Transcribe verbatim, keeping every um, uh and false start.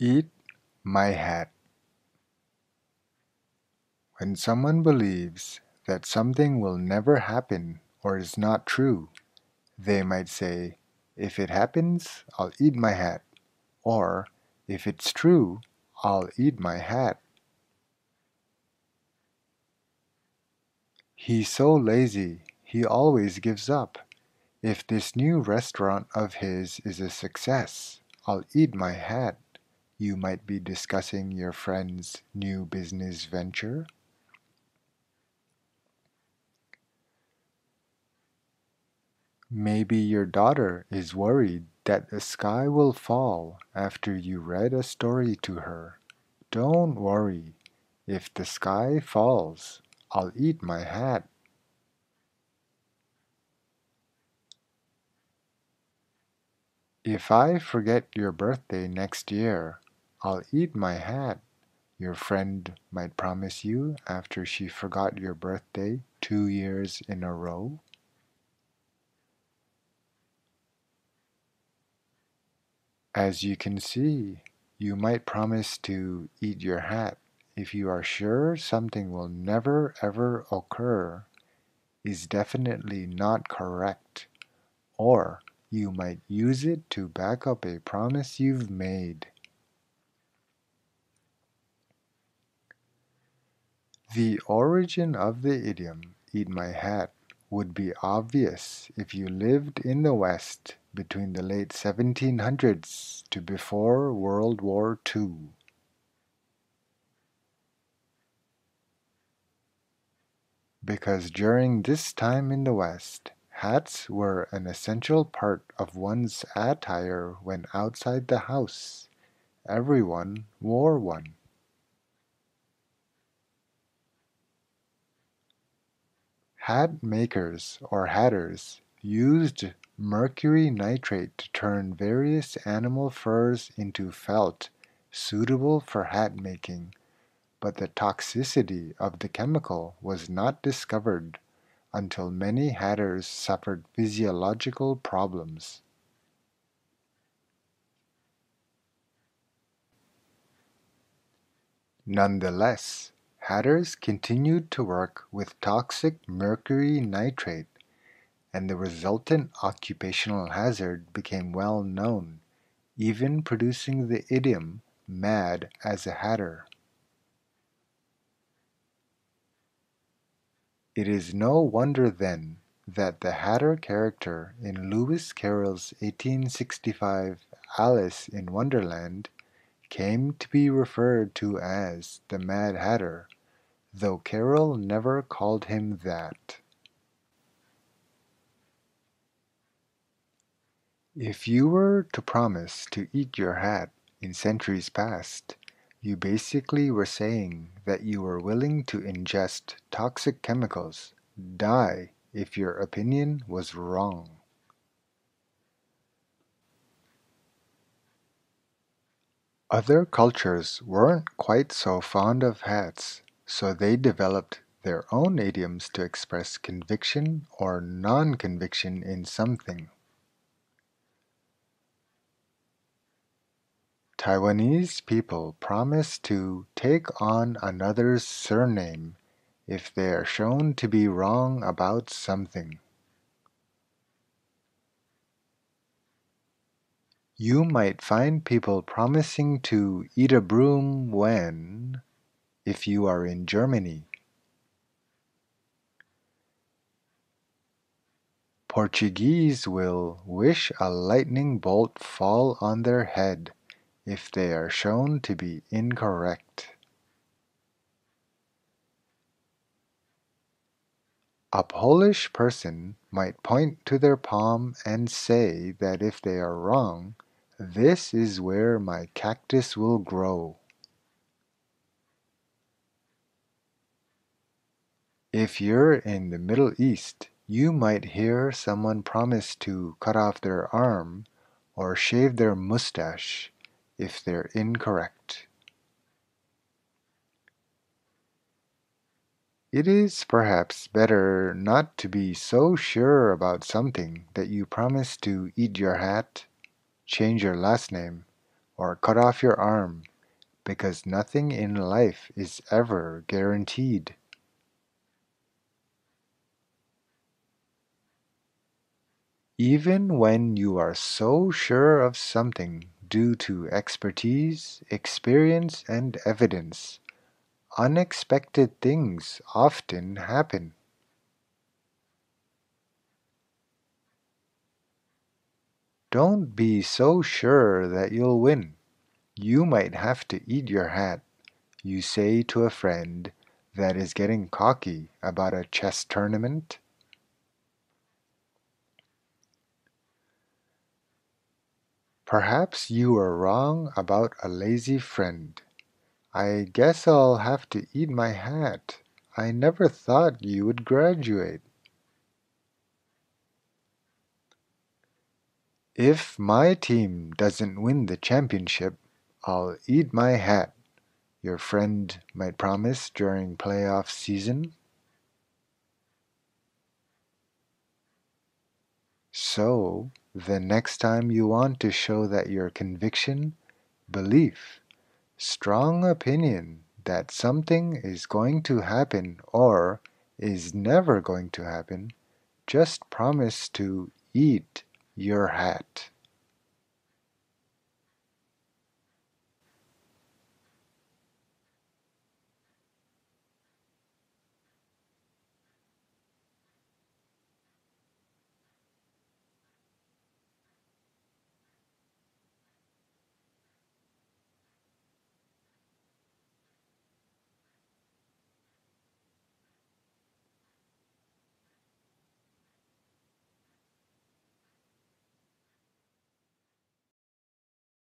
Eat my hat. When someone believes that something will never happen or is not true, they might say, if it happens, I'll eat my hat. Or, if it's true, I'll eat my hat. He's so lazy, he always gives up. If this new restaurant of his is a success, I'll eat my hat. You might be discussing your friend's new business venture. Maybe your daughter is worried that the sky will fall after you read a story to her. Don't worry. If the sky falls, I'll eat my hat. If I forget your birthday next year, I'll eat my hat. Your friend might promise you after she forgot your birthday two years in a row. As you can see, you might promise to eat your hat if you are sure something will never ever occur, is definitely not correct, or you might use it to back up a promise you've made. The origin of the idiom, eat my hat, would be obvious if you lived in the West between the late seventeen hundreds to before World War Two. Because during this time in the West, hats were an essential part of one's attire when outside the house. Everyone wore one. Hat makers or hatters used mercury nitrate to turn various animal furs into felt suitable for hat making, but the toxicity of the chemical was not discovered until many hatters suffered physiological problems. Nonetheless, hatters continued to work with toxic mercury nitrate, and the resultant occupational hazard became well known, even producing the idiom, mad as a hatter. It is no wonder then that the hatter character in Lewis Carroll's eighteen sixty-five Alice in Wonderland came to be referred to as the Mad Hatter, though Carroll never called him that. If you were to promise to eat your hat in centuries past, you basically were saying that you were willing to ingest toxic chemicals, die if your opinion was wrong. Other cultures weren't quite so fond of hats, so they developed their own idioms to express conviction or non-conviction in something. Taiwanese people promise to take on another's surname if they are shown to be wrong about something. You might find people promising to eat a broom when, if you are in Germany. Portuguese will wish a lightning bolt fall on their head if they are shown to be incorrect. A Polish person might point to their palm and say that if they are wrong, this is where my cactus will grow. If you're in the Middle East, you might hear someone promise to cut off their arm or shave their mustache if they're incorrect. It is perhaps better not to be so sure about something that you promise to eat your hat, change your last name, or cut off your arm, because nothing in life is ever guaranteed. Even when you are so sure of something due to expertise, experience, and evidence, unexpected things often happen. Don't be so sure that you'll win. You might have to eat your hat, you say to a friend that is getting cocky about a chess tournament. Perhaps you are wrong about a lazy friend. I guess I'll have to eat my hat. I never thought you would graduate. If my team doesn't win the championship, I'll eat my hat, your friend might promise during playoff season. So, the next time you want to show that your conviction, belief, strong opinion that something is going to happen or is never going to happen, just promise to eat your hat.